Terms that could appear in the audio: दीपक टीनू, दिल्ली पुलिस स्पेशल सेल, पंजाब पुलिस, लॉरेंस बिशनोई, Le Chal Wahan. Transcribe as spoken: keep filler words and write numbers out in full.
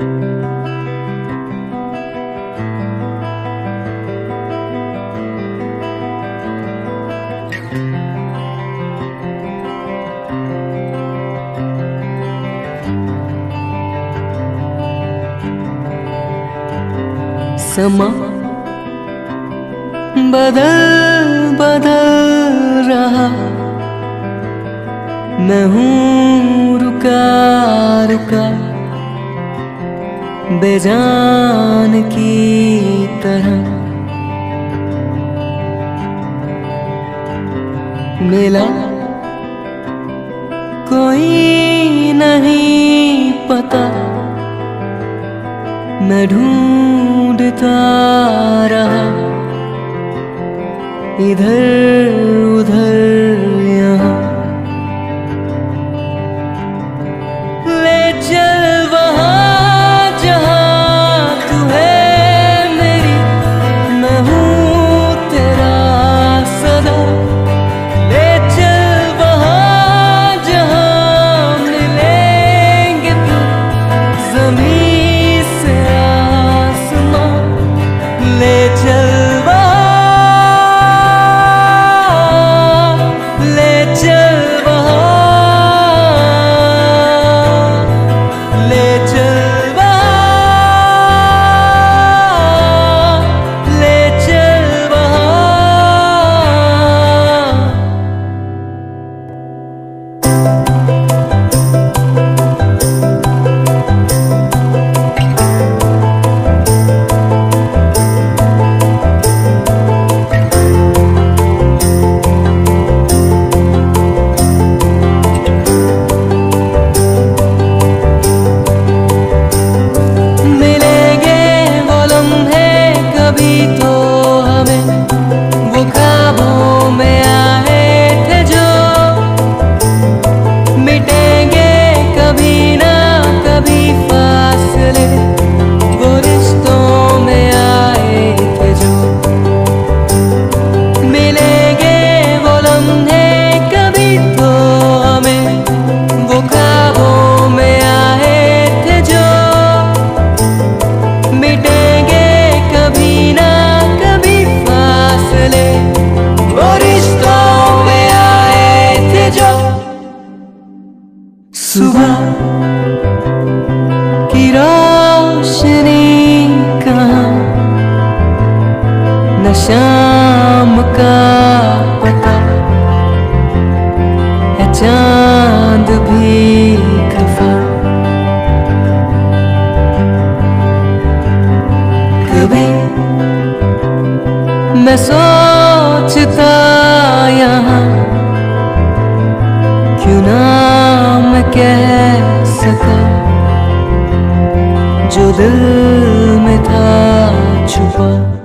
समा बदल बदल रहा मैं हूँ रुका रुका बेजान की तरह मिला कोई नहीं पता मैं ढूंढता रहा इधर उधर यहाँ ले चल वहाँ जहाँ तू है मेरी मैं हूँ तेरा सदा ले चल वहाँ जहाँ मिलेंगे तो ज़मीन ले चल वहाँ, ले चल वहाँ, ले चल वहाँ, ले चल वहाँ। सुबह की रोशनी कहाँ न शाम का पता है चांद भी खफा कभी मैं सोचता यहाँ क्यों ना कह सका जो दिल में था छुपा।